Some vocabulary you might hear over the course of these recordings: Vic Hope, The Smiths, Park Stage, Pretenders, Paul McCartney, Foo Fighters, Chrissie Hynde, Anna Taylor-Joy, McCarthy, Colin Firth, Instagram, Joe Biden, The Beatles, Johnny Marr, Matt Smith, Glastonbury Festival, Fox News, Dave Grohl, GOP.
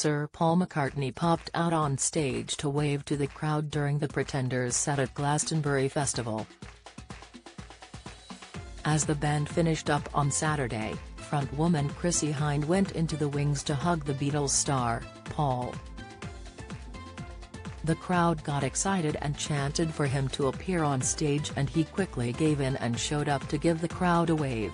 Sir Paul McCartney popped out on stage to wave to the crowd during the Pretenders set at Glastonbury Festival. As the band finished up on Saturday, frontwoman Chrissie Hynde went into the wings to hug the Beatles star, Paul. The crowd got excited and chanted for him to appear on stage, and he quickly gave in and showed up to give the crowd a wave.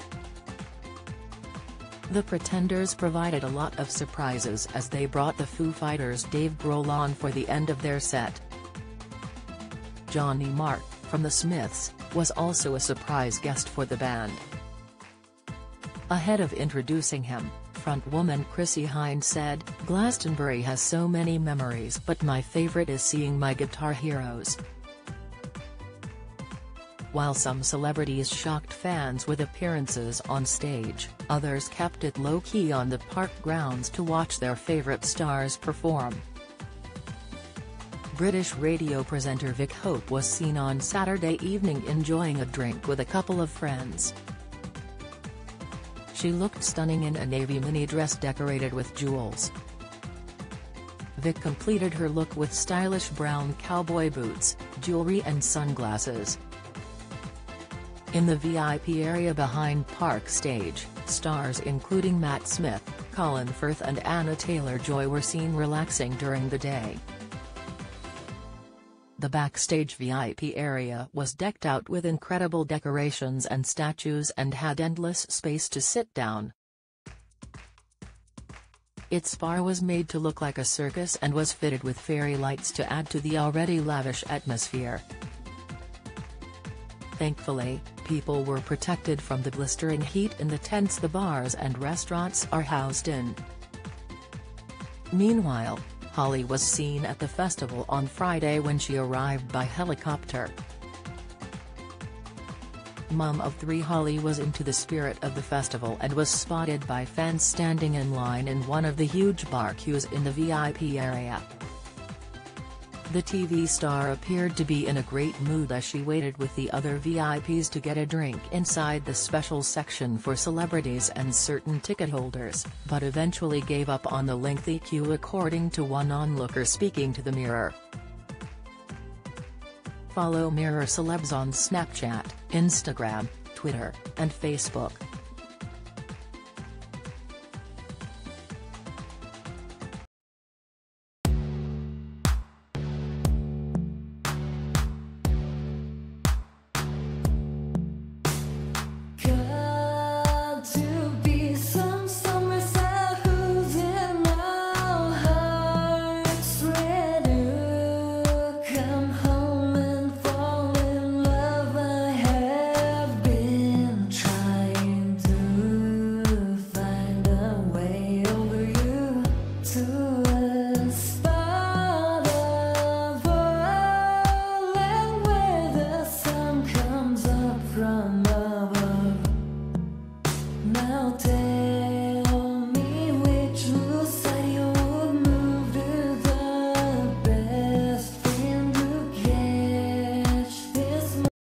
The Pretenders provided a lot of surprises as they brought the Foo Fighters' Dave Grohl on for the end of their set. Johnny Marr, from The Smiths, was also a surprise guest for the band. Ahead of introducing him, frontwoman Chrissie Hynde said, "Glastonbury has so many memories, but my favorite is seeing my guitar heroes." While some celebrities shocked fans with appearances on stage, others kept it low-key on the park grounds to watch their favorite stars perform. British radio presenter Vic Hope was seen on Saturday evening enjoying a drink with a couple of friends. She looked stunning in a navy mini-dress decorated with jewels. Vic completed her look with stylish brown cowboy boots, jewelry and sunglasses. In the VIP area behind Park Stage, stars including Matt Smith, Colin Firth and Anna Taylor-Joy were seen relaxing during the day. The backstage VIP area was decked out with incredible decorations and statues and had endless space to sit down. Its bar was made to look like a circus and was fitted with fairy lights to add to the already lavish atmosphere. Thankfully, people were protected from the blistering heat in the tents the bars and restaurants are housed in. Meanwhile, Holly was seen at the festival on Friday when she arrived by helicopter. Mum of three Holly was into the spirit of the festival and was spotted by fans standing in line in one of the huge bar queues in the VIP area. The TV star appeared to be in a great mood as she waited with the other VIPs to get a drink inside the special section for celebrities and certain ticket holders, but eventually gave up on the lengthy queue, according to one onlooker speaking to the Mirror. Follow Mirror celebs on Snapchat, Instagram, Twitter, and Facebook. Good.